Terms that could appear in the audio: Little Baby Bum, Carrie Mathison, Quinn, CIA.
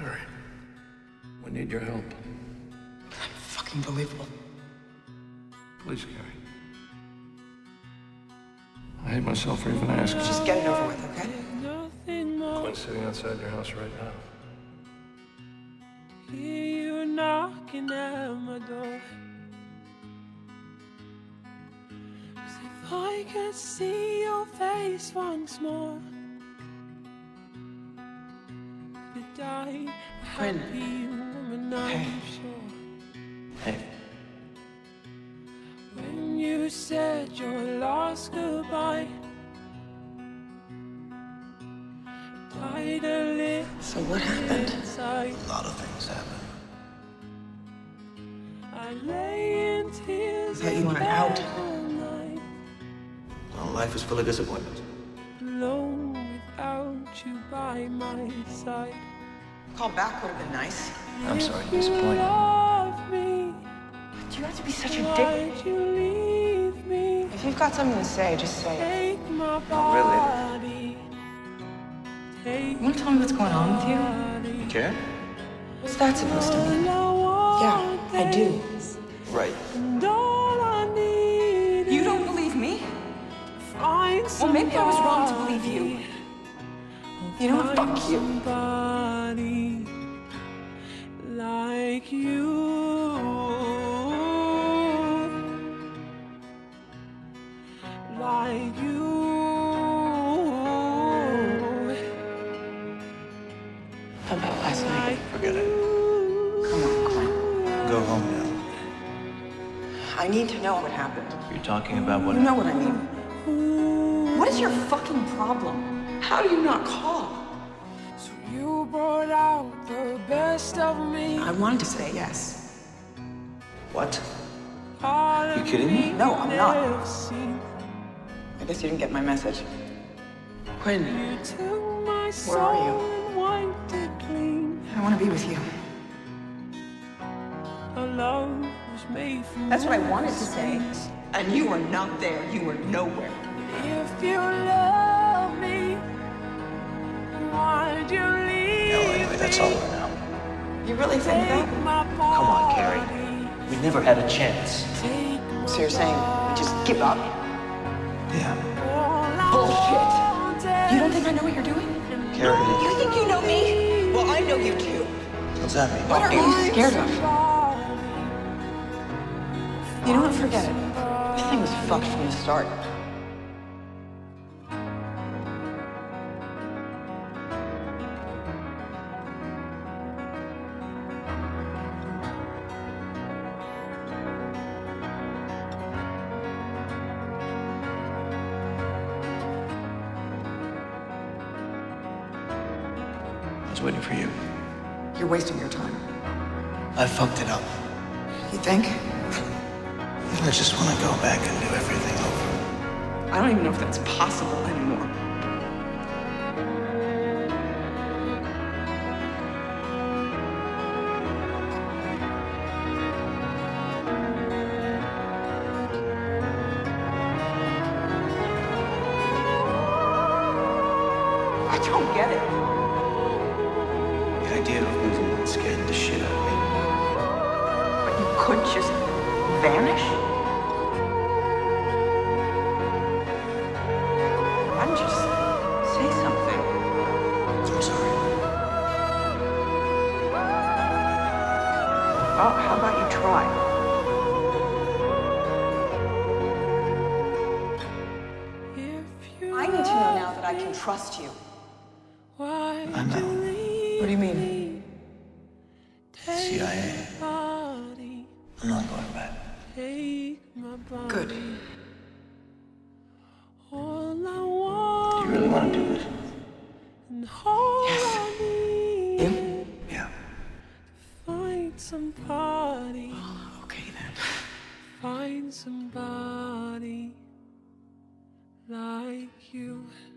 Carrie, we need your help. Fucking believable. Please, Carrie. I hate myself for even asking. Just get it over with, okay? Quinn's sitting outside your house right now. Hear you knocking at my door. As if I could see your face once more. Quinn. Hey. When you said your last goodbye, so what happened? A lot of things happened. I thought you wanted out. Well, life is full of disappointments. Alone without you by my side. Call back would have been nice. I'm sorry to disappoint you. Do you have to be such a dick? You leave me? If you've got something to say, just say it. Not really. You want to tell me what's going on with you? You care? What's that supposed to mean? Yeah, I do. Right. You don't believe me? Well, maybe I was wrong to believe you. You know what? Fuck you. Like you, like you. How about last night? Forget it. Come on, Quinn. Go home now. I need to know what happened. You're talking about what? You know what I mean. What is your fucking problem? How do you not call? So you brought out the best of me. I wanted to say yes. What? Are you kidding me? No, I'm not. I guess you didn't get my message. Quinn, where are you? I want to be with you. That's what I wanted to say. And you were not there. You were nowhere. If you love me, why'd you leave? No, anyway, that's all right now. You really think that? Come on, Carrie. We never had a chance. So you're saying we just give up? Yeah. Bullshit! You don't think I know what you're doing? Carrie. You think you know me? Well, I know you do. What's that mean? What are you scared of? You know what? Forget it. This thing was fucked from the start. I was waiting for you. You're wasting your time. I fucked it up. You think? I just want to go back and do everything over. I don't even know if that's possible anymore. I don't get it. The idea of losing it scared the shit out of me. But you could just vanish? Why don't you just say something? I'm sorry. Well, how about you try? I need to know now that I can trust you. I know. What do you mean? CIA. I'm not going back. Good. Do you really want to do this? Yes. You? Yeah. Find somebody. Oh, okay then. Find somebody like you.